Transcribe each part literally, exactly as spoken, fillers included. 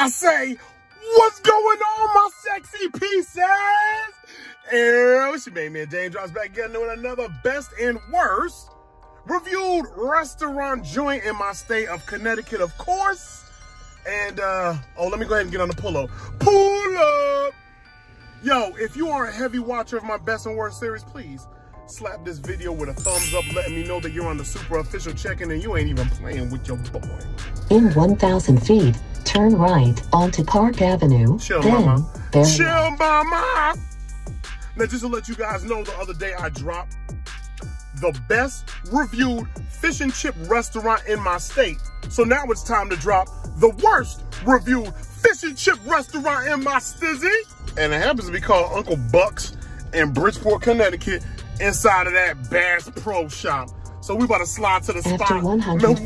I say, what's going on, my sexy pieces? And she made me a Daym Drops back again with another best and worst reviewed restaurant joint in my state of Connecticut, of course. And, uh, oh, let me go ahead and get on the pull-up. Pull up! Yo, if you are a heavy watcher of my best and worst series, please slap this video with a thumbs up, letting me know that you're on the super official check-in and you ain't even playing with your boy. In one thousand feet, turn right onto Park Avenue. Chill, then, mama. Then. Chill, mama! Now, just to let you guys know, the other day I dropped the best reviewed fish and chip restaurant in my state. So now it's time to drop the worst reviewed fish and chip restaurant in my stizzy. And it happens to be called Uncle Buck's in Bridgeport, Connecticut, inside of that Bass Pro Shop. So we about to slide to the After spot.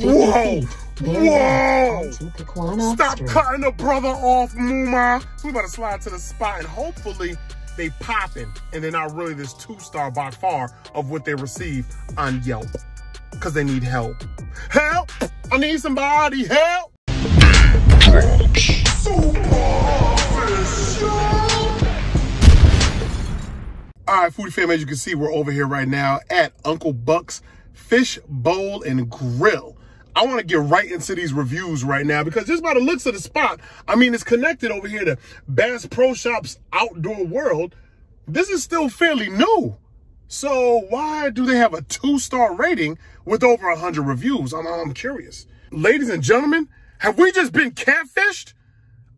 Whoa! Feet, whoa! Stop Street. Cutting the brother off, Muma. So we about to slide to the spot and hopefully they popping and they're not really this two-star by far of what they receive on Yelp. Cause they need help. Help! I need somebody, help! Alright, foodie fam, as you can see, we're over here right now at Uncle Buck's Fish Bowl and Grill. I want to get right into these reviews right now because just by the looks of the spot, I mean, it's connected over here to Bass Pro Shop's Outdoor World. This is still fairly new. So why do they have a two-star rating with over one hundred reviews? I'm, I'm curious. Ladies and gentlemen, have we just been catfished?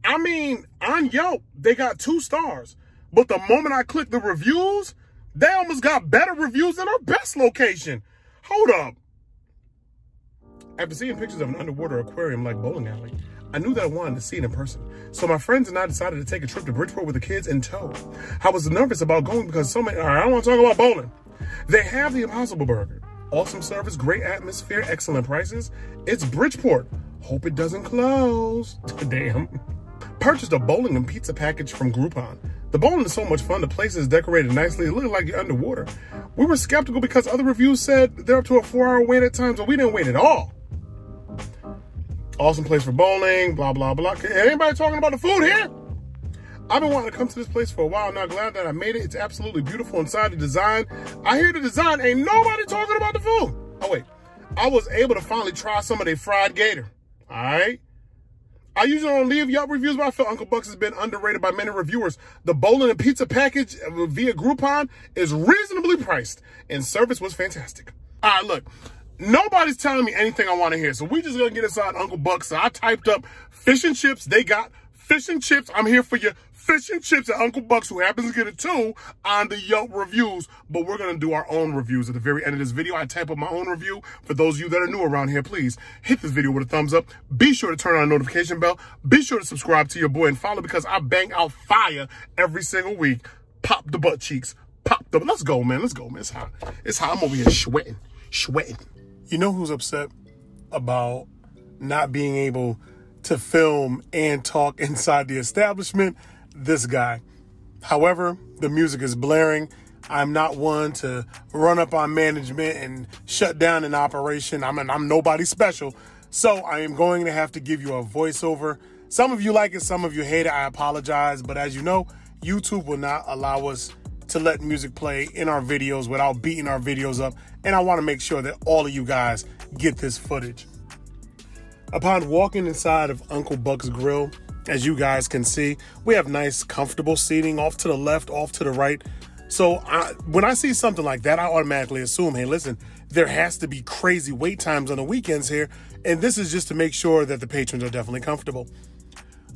I mean, on Yelp, they got two stars. But the moment I clicked the reviews, they almost got better reviews than our best location. Hold up. After seeing pictures of an underwater aquarium like bowling alley, I knew that I wanted to see it in person. So my friends and I decided to take a trip to Bridgeport with the kids in tow. I was nervous about going because so many, all right, I don't want to talk about bowling. They have the Impossible Burger. Awesome service, great atmosphere, excellent prices. It's Bridgeport. Hope it doesn't close. Damn. Purchased a bowling and pizza package from Groupon. The bowling is so much fun. The place is decorated nicely. It looked like you're underwater. We were skeptical because other reviews said they're up to a four-hour wait at times, but we didn't wait at all. Awesome place for bowling, blah, blah, blah. Anybody talking about the food here? I've been wanting to come to this place for a while now. Glad that I made it. It's absolutely beautiful inside the design. I hear the design. Ain't nobody talking about the food. Oh, wait. I was able to finally try some of their fried gator. All right. I usually don't leave Yelp reviews, but I feel Uncle Buck's has been underrated by many reviewers. The bowling and pizza package via Groupon is reasonably priced, and service was fantastic. All right, look. Nobody's telling me anything I want to hear, so we just gonna get inside Uncle Buck's. So I typed up fish and chips. They got fish and chips. I'm here for your fish and chips at Uncle Buck's, who happens to get a two on the Yelp reviews, but we're gonna do our own reviews at the very end of this video. I type up my own review. For those of you that are new around here, please hit this video with a thumbs up. Be sure to turn on the notification bell. Be sure to subscribe to your boy and follow, because I bang out fire every single week. Pop the butt cheeks. Pop the, let's go, man. Let's go, man. It's hot. It's hot. I'm over here sweating, sweating. You know who's upset about not being able to film and talk inside the establishment? This guy. However, the music is blaring. I'm not one to run up on management and shut down an operation. I'm, an, I'm nobody special. So I am going to have to give you a voiceover. Some of you like it, some of you hate it. I apologize. But as you know, YouTube will not allow us to let music play in our videos without beating our videos up, and I want to make sure that all of you guys get this footage. Upon walking inside of Uncle Buck's Grill, as you guys can see, we have nice comfortable seating off to the left, off to the right. So I, when I see something like that, I automatically assume, hey, listen, there has to be crazy wait times on the weekends here, and this is just to make sure that the patrons are definitely comfortable.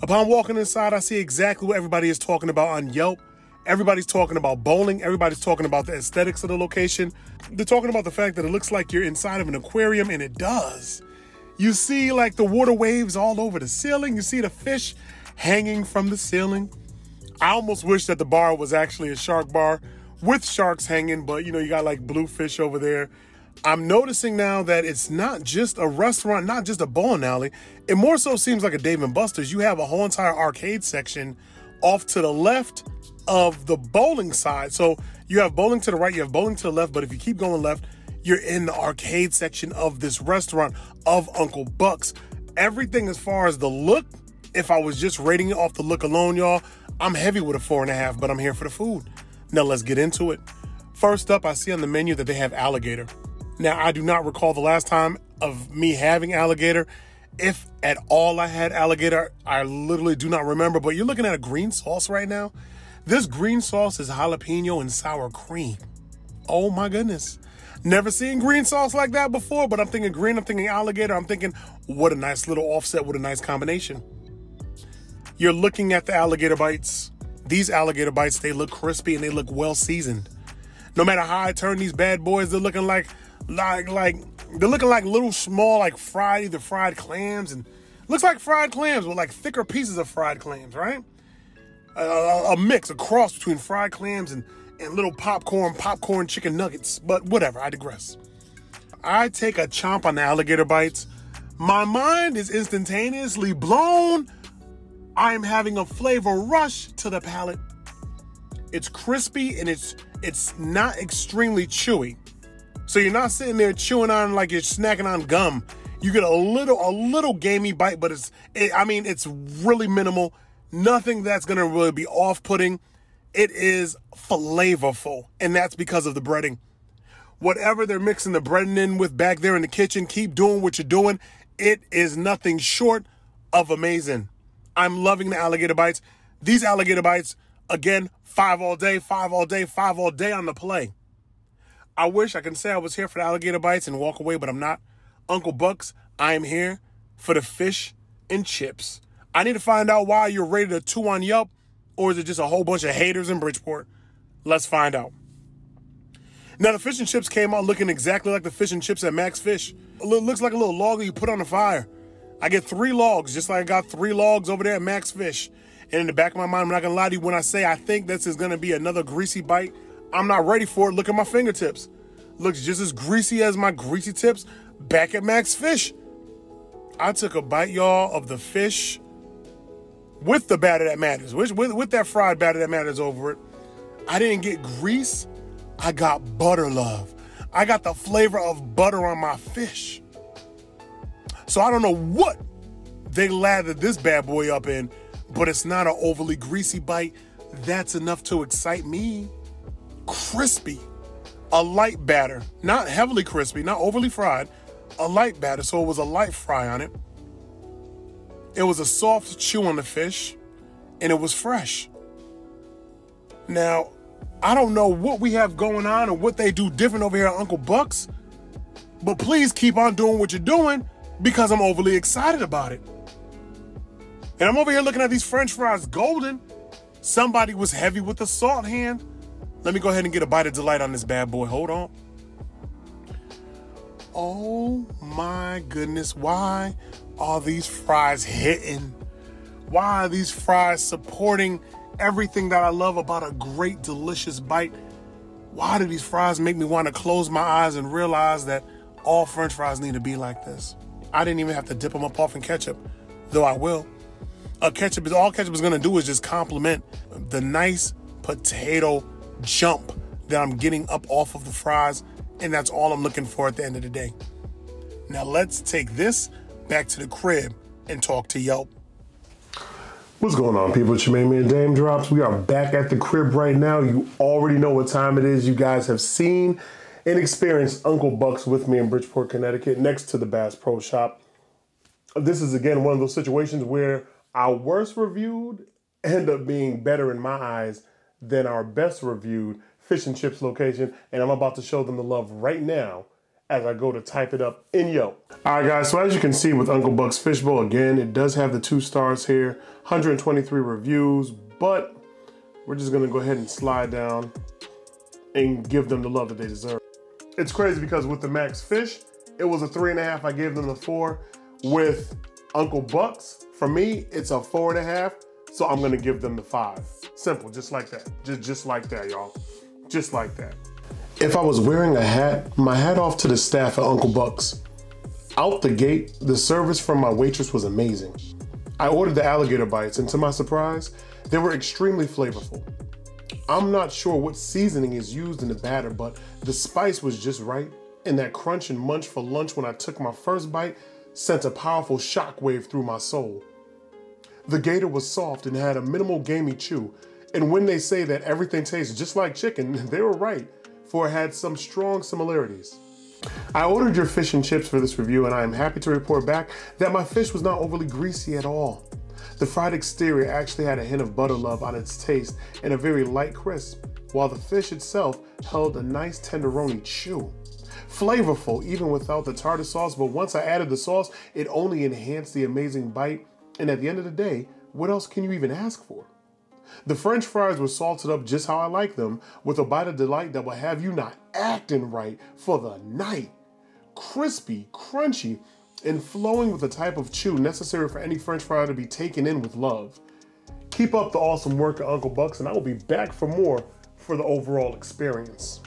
Upon walking inside, I see exactly what everybody is talking about on Yelp. Everybody's talking about bowling. Everybody's talking about the aesthetics of the location. They're talking about the fact that it looks like you're inside of an aquarium, and it does. You see like the water waves all over the ceiling. You see the fish hanging from the ceiling. I almost wish that the bar was actually a shark bar with sharks hanging, but you know, you got like bluefish over there. I'm noticing now that it's not just a restaurant, not just a bowling alley. It more so seems like a Dave and Buster's. You have a whole entire arcade section off to the left of the bowling side. So you have bowling to the right, you have bowling to the left, but if you keep going left, you're in the arcade section of this restaurant of Uncle Buck's. Everything as far as the look If I was just rating it off the look alone, y'all, I'm heavy with a four and a half, but I'm here for the food. Now let's get into it. First up, I see on the menu that they have alligator. Now, I do not recall the last time of me having alligator. If at all I had alligator, I literally do not remember, but you're looking at a green sauce right now. This green sauce is jalapeno and sour cream. Oh my goodness. Never seen green sauce like that before, but I'm thinking green, I'm thinking alligator, I'm thinking what a nice little offset, what a nice combination. You're looking at the alligator bites. These alligator bites, they look crispy and they look well seasoned. No matter how I turn these bad boys, they're looking like, like, like, they're looking like little small, like fried, either fried clams, and looks like fried clams with like thicker pieces of fried clams, right? A, a, a mix, a cross between fried clams and, and little popcorn, popcorn chicken nuggets, but whatever, I digress. I take a chomp on the alligator bites. My mind is instantaneously blown. I am having a flavor rush to the palate. It's crispy and it's, it's not extremely chewy. So you're not sitting there chewing on like you're snacking on gum. You get a little, a little gamey bite, but it's, it, I mean, it's really minimal. Nothing that's gonna really be off-putting. It is flavorful, and that's because of the breading. Whatever they're mixing the breading in with back there in the kitchen, keep doing what you're doing. It is nothing short of amazing. I'm loving the alligator bites. These alligator bites, again, five all day, five all day, five all day on the play. I wish I can say I was here for the alligator bites and walk away, but I'm not. Uncle Buck's, I am here for the fish and chips. I need to find out why you're rated a two on Yelp, or is it just a whole bunch of haters in Bridgeport? Let's find out. Now, the fish and chips came out looking exactly like the fish and chips at Max Fish. It looks like a little log that you put on the fire. I get three logs, just like I got three logs over there at Max Fish. And in the back of my mind, I'm not going to lie to you when I say I think this is going to be another greasy bite. I'm not ready for it. Look at my fingertips. Looks just as greasy as my greasy tips back at Max Fish. I took a bite, y'all, of the fish with the batter that matters, with, with, with that fried batter that matters over it. I didn't get grease. I got butter, love. I got the flavor of butter on my fish. So I don't know what they lathered this bad boy up in, but it's not an overly greasy bite. That's enough to excite me. Crispy, a light batter, not heavily crispy, not overly fried, a light batter. So it was a light fry on it. It was a soft chew on the fish, and it was fresh. Now, I don't know what we have going on or what they do different over here at Uncle Buck's, but please keep on doing what you're doing because I'm overly excited about it. And I'm over here looking at these French fries golden. Somebody was heavy with a salt hand. Let me go ahead and get a bite of delight on this bad boy. Hold on. Oh my goodness. Why are these fries hitting? Why are these fries supporting everything that I love about a great, delicious bite? Why do these fries make me want to close my eyes and realize that all French fries need to be like this? I didn't even have to dip them up off in ketchup, though I will. A ketchup is all ketchup is going to do is just complement the nice potato jump that I'm getting up off of the fries, and that's all I'm looking for at the end of the day. Now let's take this back to the crib and talk to Yelp. What's going on, people? It's your main man, Daym Drops. We are back at the crib right now. You already know what time it is. You guys have seen and experienced Uncle Buck's with me in Bridgeport, Connecticut, next to the Bass Pro Shop. This is, again, one of those situations where our worst reviewed end up being better in my eyes than our best reviewed fish and chips location, and I'm about to show them the love right now as I go to type it up in Yelp. All right, guys, so as you can see with Uncle Buck's Fishbowl, again, it does have the two stars here, one hundred twenty-three reviews, but we're just gonna go ahead and slide down and give them the love that they deserve. It's crazy because with the Max Fish, it was a three and a half, I gave them the four. With Uncle Buck's, for me, it's a four and a half, so I'm gonna give them the five. Simple, just like that. Just, just like that, y'all. Just like that. If I was wearing a hat, my hat off to the staff at Uncle Buck's. Out the gate, the service from my waitress was amazing. I ordered the alligator bites, and to my surprise, they were extremely flavorful. I'm not sure what seasoning is used in the batter, but the spice was just right, and that crunch and munch for lunch when I took my first bite sent a powerful shockwave through my soul. The gator was soft and had a minimal gamey chew. And when they say that everything tastes just like chicken, they were right, for it had some strong similarities. I ordered your fish and chips for this review, and I am happy to report back that my fish was not overly greasy at all. The fried exterior actually had a hint of butter love on its taste and a very light crisp, while the fish itself held a nice tenderoni chew. Flavorful even without the tartar sauce, but once I added the sauce, it only enhanced the amazing bite, and at the end of the day, what else can you even ask for? The French fries were salted up just how I like them, with a bite of delight that will have you not acting right for the night. Crispy, crunchy, and flowing with the type of chew necessary for any French fry to be taken in with love. Keep up the awesome work at Uncle Buck's, and I will be back for more for the overall experience.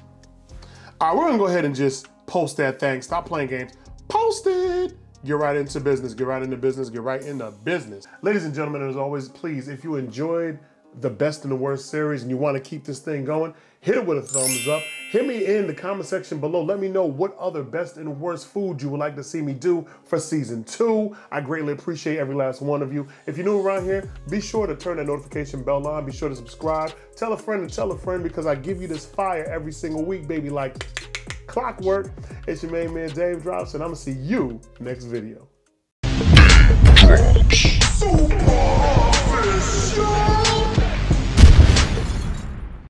All right, we're gonna go ahead and just post that thing. Stop playing games. Post it! Get right into business, get right into business, get right into business. Ladies and gentlemen, as always, please, if you enjoyed the best and the worst series and you want to keep this thing going, hit it with a thumbs up. Hit me in the comment section below. Let me know what other best and worst food you would like to see me do for season two. I greatly appreciate every last one of you. If you're new around here, be sure to turn that notification bell on. Be sure to subscribe. Tell a friend to tell a friend, because I give you this fire every single week, baby, like clockwork. It's your main man, Daym Drops, and I'm going to see you next video. Daym Drops. Super Official.